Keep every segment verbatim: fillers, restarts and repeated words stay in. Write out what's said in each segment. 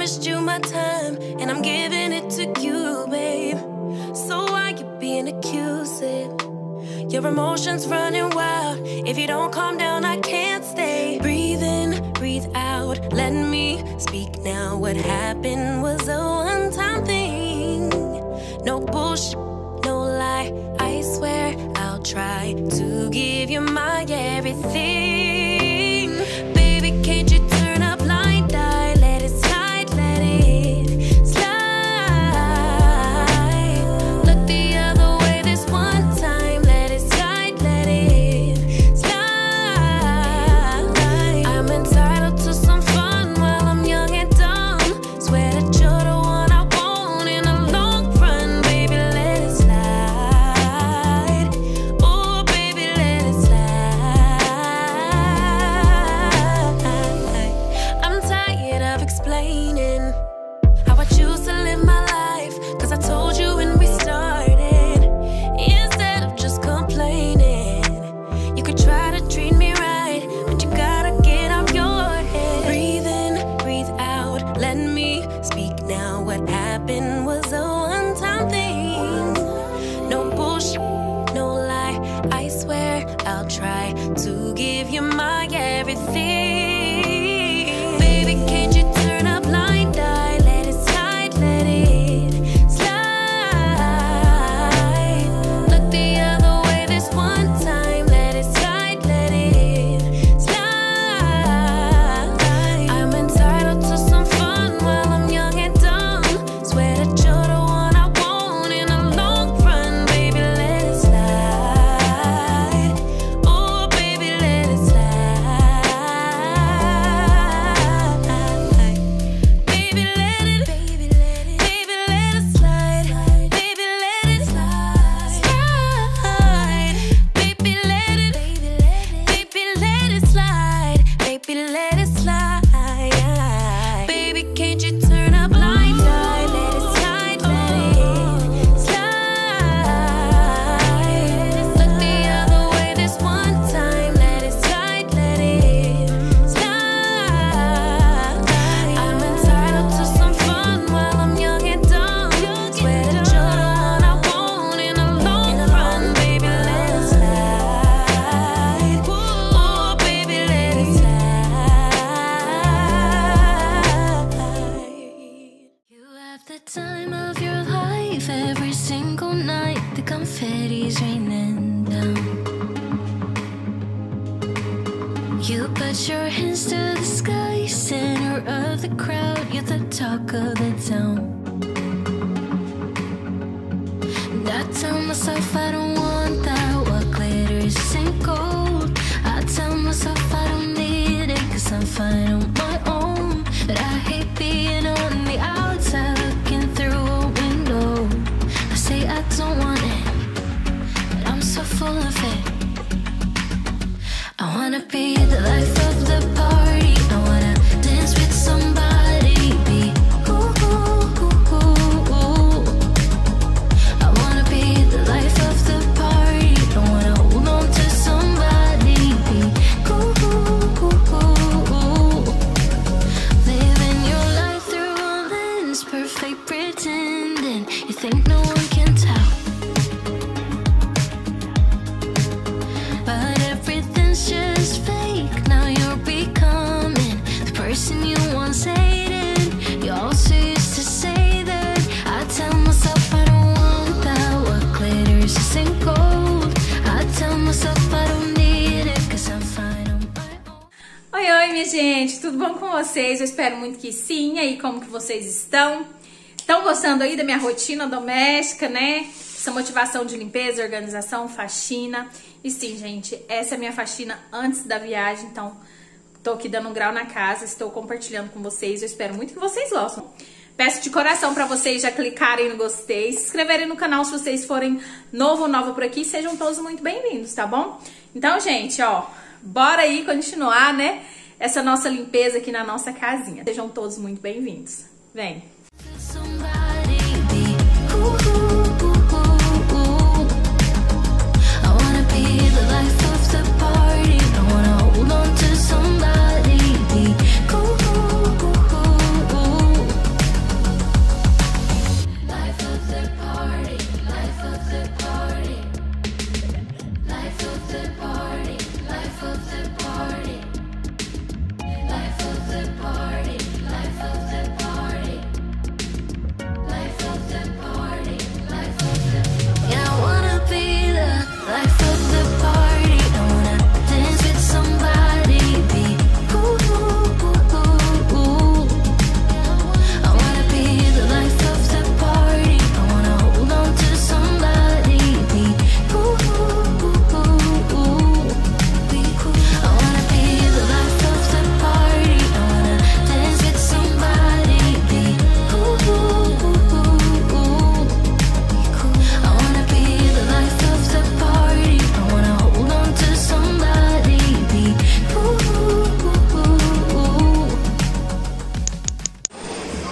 promised you my time, and I'm giving it to you, babe. So why you being accused? Your emotions running wild. If you don't calm down, I can't stay. Breathe in, breathe out. Let me speak now. What happened was a one-time thing. No bullshit, no lie. I swear I'll try to give you my everything. Baby, can't you turn a blind eye? Let it slide, let it slide. Look the other way this one time. Let it slide, let it slide. I'm entitled to some fun while I'm young and dumb. Swear that you're the one I want in the long run. Baby, let it slide. Oh, baby, let it slide. I'm tired of explaining how I choose to live my life, 'cause I told you when we started. Instead of just complaining, you could try to treat me right, but you gotta get out your head. Breathe in, breathe out. Let me speak now. What happened was a one-time thing. No bullshit, no lie. I swear I'll try to give you my everything. Baby, can't you turn a blind eye? Let it slide, let it slide. Look the other way this one time. Let it slide, let it slide. I'm entitled to some fun while I'm young and dumb. Swear that you're the one I want in the long run. Baby, let it slide. Oh, baby, let it slide. Baby, let it, baby, let it, baby, let it slide. Baby, let it slide. Baby, let it, baby, let it, baby, let it slide. Baby, let it slide. Baby, can't you turn a blind eye? Let it slide, let it slide. Look the other way this one time. Let it slide, let it slide. I'm entitled to some fun while I'm young and dumb. Swear that you're the one I want in the long run. Baby, let it slide. Oh, baby, let it slide. You have the time of your life every single night. The confetti's raining down. You put your hands to the sky, center of the crowd. You're the talk of the town. And I tell myself I don't want that. What glitters ain't gold. I tell myself I don't need it, 'cause I'm fine on my own. But I hate being on the outside looking through a window. I say I don't want it, but I'm so full of it. I wanna be the life of the party. I wanna dance with somebody. Be ooh, ooh, ooh, ooh, ooh. I wanna be the life of the party. I wanna hold on to somebody. Be ooh, ooh, ooh, ooh, ooh. Living your life through a lens, perfect pretending. You think no one can tell, but everything's just fake. Now you're becoming the person you once hated. You also used to say that. I tell myself I don't want that. What glitters isn't gold. I tell myself I don't need it, 'cause I'm fine on my own. Oi, oi, minha gente, tudo bom com vocês? Eu espero muito que sim. E aí, como que vocês estão? Estão gostando aí da minha rotina doméstica, né? Essa motivação de limpeza, organização, faxina. E sim, gente, essa é a minha faxina antes da viagem, então tô aqui dando um grau na casa, estou compartilhando com vocês, eu espero muito que vocês gostem. Peço de coração pra vocês já clicarem no gostei, se inscreverem no canal se vocês forem novo ou nova por aqui, sejam todos muito bem-vindos, tá bom? Então, gente, ó, bora aí continuar, né, essa nossa limpeza aqui na nossa casinha. Sejam todos muito bem-vindos. Vem! Ooh, ooh, ooh, ooh.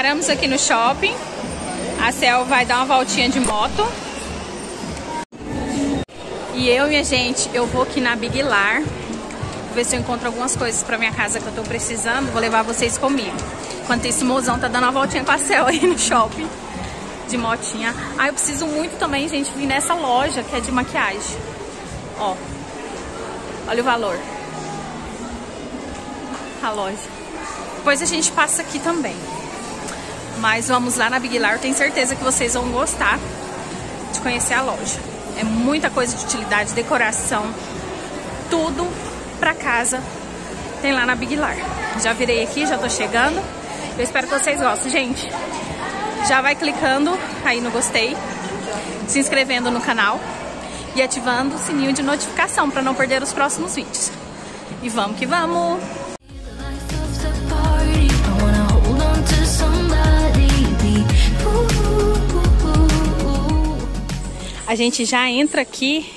Paramos aqui no shopping. A Cel vai dar uma voltinha de moto. E eu, minha gente, eu vou aqui na Big Lar. Vou ver se eu encontro algumas coisas pra minha casa que eu tô precisando. Vou levar vocês comigo. Enquanto esse mozão tá dando uma voltinha com a Cel aí no shopping. De motinha. Ah, eu preciso muito também, gente, vir nessa loja que é de maquiagem. Ó. Olha o valor. A loja. Depois a gente passa aqui também. Mas vamos lá na Big Lar. Eu tenho certeza que vocês vão gostar de conhecer a loja. É muita coisa de utilidade, decoração. Tudo pra casa tem lá na Big Lar. Já virei aqui, já tô chegando. Eu espero que vocês gostem, gente. Já vai clicando aí no gostei, se inscrevendo no canal e ativando o sininho de notificação para não perder os próximos vídeos. E vamos que vamos! A gente já entra aqui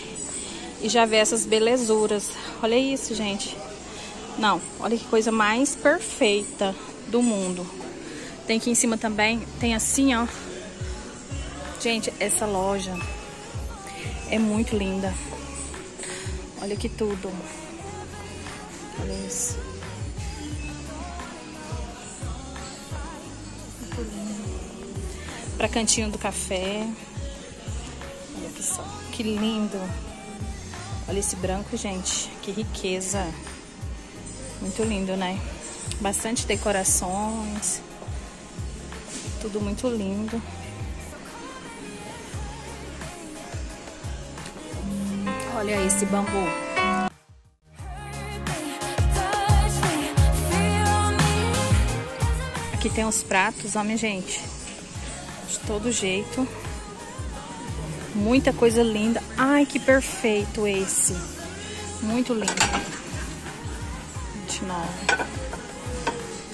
e já vê essas belezuras. Olha isso, gente. Não, olha que coisa mais perfeita do mundo. Tem aqui em cima também, tem assim, ó. Gente, essa loja é muito linda. Olha que tudo. Olha isso. Muito lindo. Pra cantinho do café. Olha que só. Que lindo. Olha esse branco, gente. Que riqueza. Muito lindo, né? Bastante decorações. Tudo muito lindo. Hum, olha esse bambu. Aqui tem os pratos, ó, minha gente. De todo jeito. Muita coisa linda. Ai, que perfeito esse. Muito lindo. vinte e nove.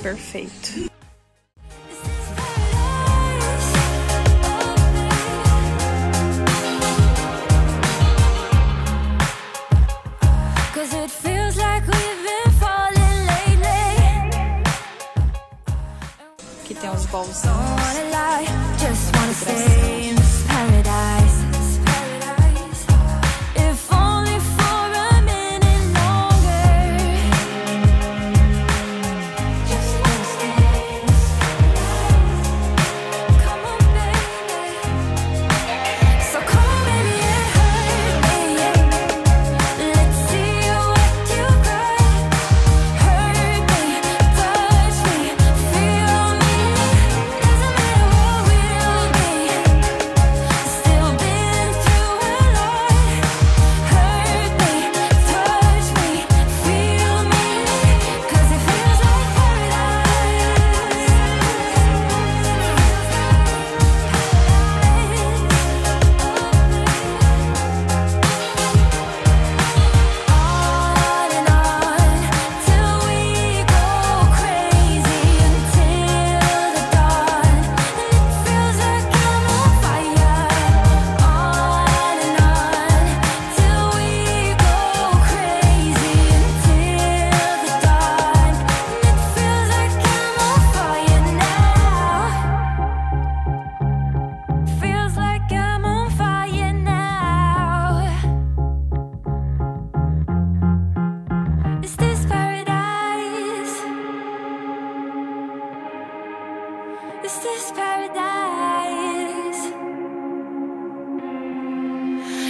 Perfeito. Tem uns bolsões.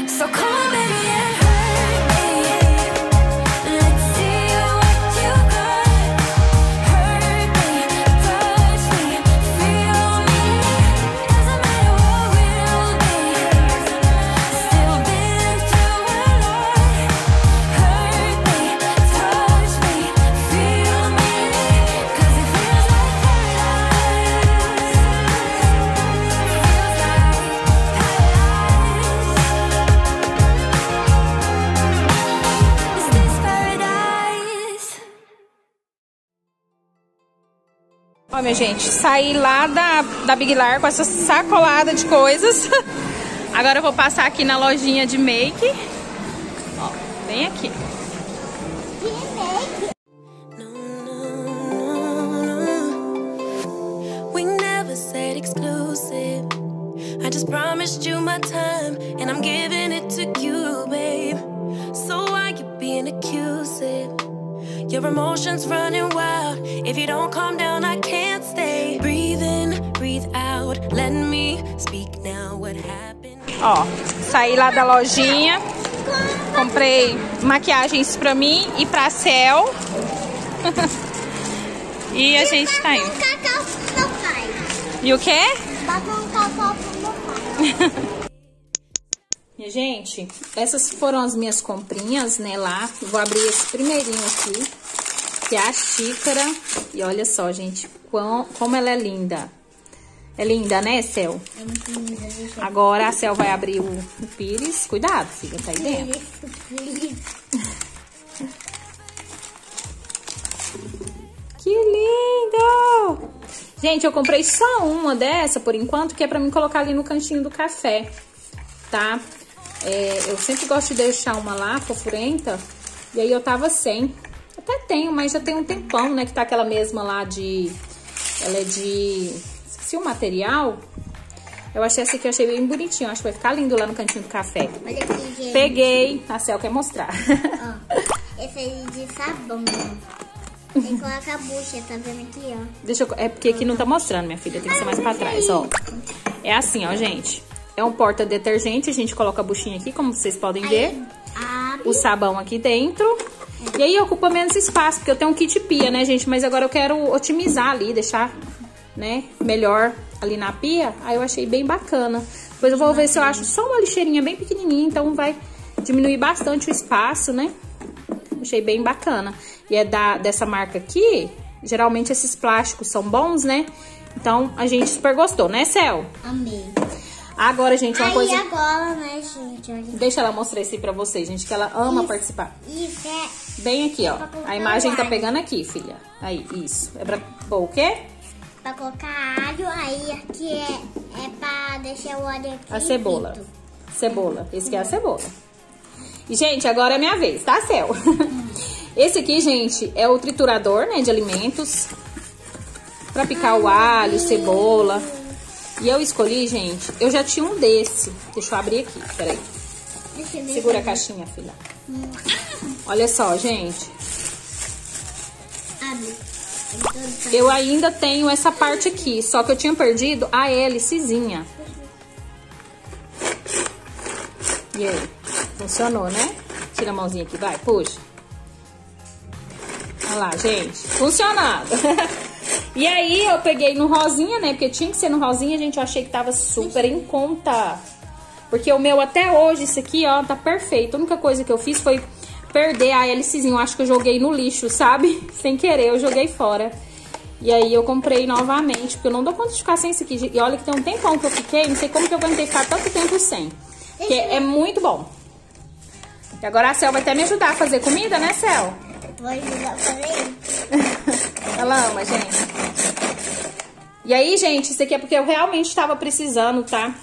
So come baby and hurt me. Let's see what you got. Hurt me, touch me, feel me. Doesn't matter what we'll be. Still been through a lot. Hurt me, touch me, feel me. 'Cause it feels like paradise. Feels like paradise. Ó, minha gente, saí lá da, da Big Lar com essa sacolada de coisas. Agora eu vou passar aqui na lojinha de make. Ó, vem aqui. Que make? Your emotions running wild. If you don't calm down, I can't stay. Breathe in, breathe out. Let me speak now what happened. Ó, saí lá da lojinha. Comprei maquiagens pra mim e pra Cel. E a gente tá indo. E o quê? Minha gente, essas foram as minhas comprinhas, né, lá. Vou abrir esse primeirinho aqui, que é a xícara. E olha só, gente, quão, como ela é linda. É linda, né, Cel? É muito linda, gente. Agora a Cel vai abrir o, o pires. Cuidado, filha, tá aí dentro. Que lindo! Gente, eu comprei só uma dessa, por enquanto, que é pra mim colocar ali no cantinho do café, tá? É, eu sempre gosto de deixar uma lá, fofurenta, e aí eu tava sem. Até tenho, mas já tem um tempão, né, que tá aquela mesma lá de... Ela é de... Esqueci o material. Eu achei essa aqui, eu achei bem bonitinho. Acho que vai ficar lindo lá no cantinho do café. Olha aqui, gente. Peguei. A Cel quer mostrar. Ó, esse aí de sabão. Tem que colocar a bucha, tá vendo aqui, ó. Deixa eu... É porque aqui não tá mostrando, minha filha. Tem que ser mais pra trás, ó. É assim, ó, gente. É um porta-detergente. A gente coloca a buchinha aqui, como vocês podem ver. O sabão aqui dentro. E aí ocupa menos espaço, porque eu tenho um kit pia, né, gente? Mas agora eu quero otimizar ali, deixar, né, melhor ali na pia. Aí eu achei bem bacana. Depois eu vou ver se eu acho só uma lixeirinha bem pequenininha. Então vai diminuir bastante o espaço, né? Achei bem bacana. E é da, dessa marca aqui. Geralmente esses plásticos são bons, né? Então, a gente super gostou, né, Cel? Amei. Agora, gente, uma Aí coisa... Aí agora, né, gente? Olha. Deixa ela mostrar isso aí pra vocês, gente, que ela ama isso, participar. Isso, é... Bem aqui, ó. A imagem tá pegando aqui, filha. Aí, isso. É pra pôr o quê? Pra colocar alho. Aí aqui é, é pra deixar o alho aqui. A cebola. Frito. Cebola. Esse aqui é a cebola. E, gente, agora é minha vez, tá, Cel? Esse aqui, gente, é o triturador, né, de alimentos, pra picar Ai, o alho, cebola. E eu escolhi, gente, eu já tinha um desse. Deixa eu abrir aqui, peraí. Segura a caixinha, filha. Olha só, gente. Eu ainda tenho essa parte aqui, só que eu tinha perdido a hélicezinha. E aí? Funcionou, né? Tira a mãozinha aqui, vai, puxa. Olha lá, gente. Funcionado. E aí, eu peguei no rosinha, né? Porque tinha que ser no rosinha, gente. Eu achei que tava super em conta. Porque o meu, até hoje, isso aqui, ó, tá perfeito. A única coisa que eu fiz foi perder a hélicezinha. Eu acho que eu joguei no lixo, sabe? Sem querer, eu joguei fora. E aí, eu comprei novamente. Porque eu não dou conta de ficar sem isso aqui. E olha que tem um tempão que eu fiquei. Não sei como que eu aguentei ficar tanto tempo sem. Porque é muito bom. E agora a Cel vai até me ajudar a fazer comida, né, Cel? Vou ajudar a fazer. Ela ama, gente. E aí, gente, isso aqui é porque eu realmente estava precisando, tá?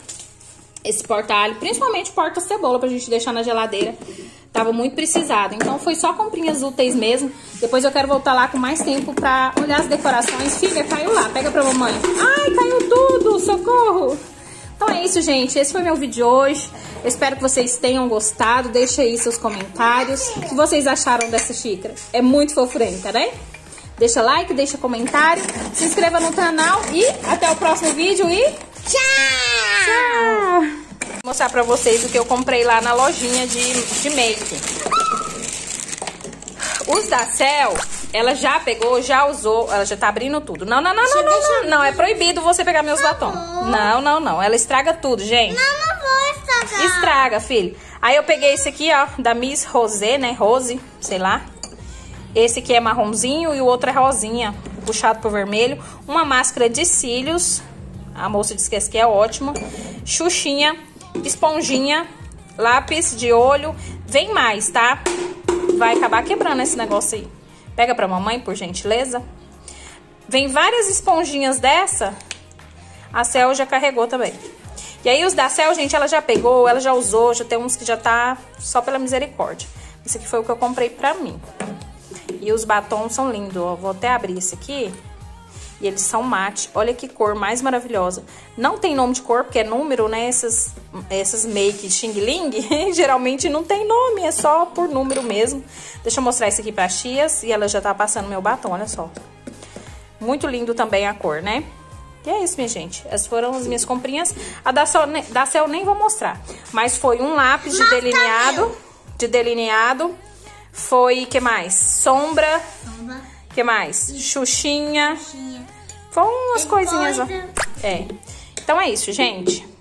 Esse porta-alho, principalmente porta-cebola, pra gente deixar na geladeira. Tava muito precisado. Então, foi só comprinhas úteis mesmo. Depois eu quero voltar lá com mais tempo pra olhar as decorações. Filha, caiu lá. Pega pra mamãe. Ai, caiu tudo! Socorro! Então é isso, gente. Esse foi meu vídeo de hoje. Eu espero que vocês tenham gostado. Deixa aí seus comentários. O que vocês acharam dessa xícara? É muito fofurenta, né? Deixa like, deixa comentário. Se inscreva no canal e até o próximo vídeo e... Tchau! Tchau! Vou mostrar pra vocês o que eu comprei lá na lojinha de, de make. Os da Cel, ela já pegou, já usou, ela já tá abrindo tudo. Não, não, não, não, não, não, não, é proibido você pegar meus latons. Não, não, não, ela estraga tudo, gente. Não, não vou estragar. Estraga, filho. Aí eu peguei esse aqui, ó, da Miss Rosé, né, Rose, sei lá. Esse aqui é marronzinho e o outro é rosinha, puxado pro vermelho. Uma máscara de cílios, a moça disse que esse aqui é ótimo. Xuxinha, esponjinha, lápis de olho, vem mais, tá? Vai acabar quebrando esse negócio aí. Pega pra mamãe, por gentileza. Vem várias esponjinhas dessa. A Cel já carregou também. E aí os da Cel, gente, ela já pegou, ela já usou. Já tem uns que já tá só pela misericórdia. Esse aqui foi o que eu comprei pra mim. E os batons são lindos, ó. Vou até abrir esse aqui. E eles são mate. Olha que cor mais maravilhosa. Não tem nome de cor, porque é número, né? Essas, essas make xing-ling geralmente não tem nome, é só por número mesmo. Deixa eu mostrar isso aqui para as tias. E ela já tá passando meu batom, olha só. Muito lindo também a cor, né? E é isso, minha gente. Essas foram as minhas comprinhas. A da Cel, da Cel eu nem vou mostrar. Mas foi um lápis de delineado. De delineado. Foi, que mais? Sombra. Sombra. Que mais? Xuxinha. Xuxinha. Foi umas coisinhas, ó. É. Então é isso, gente.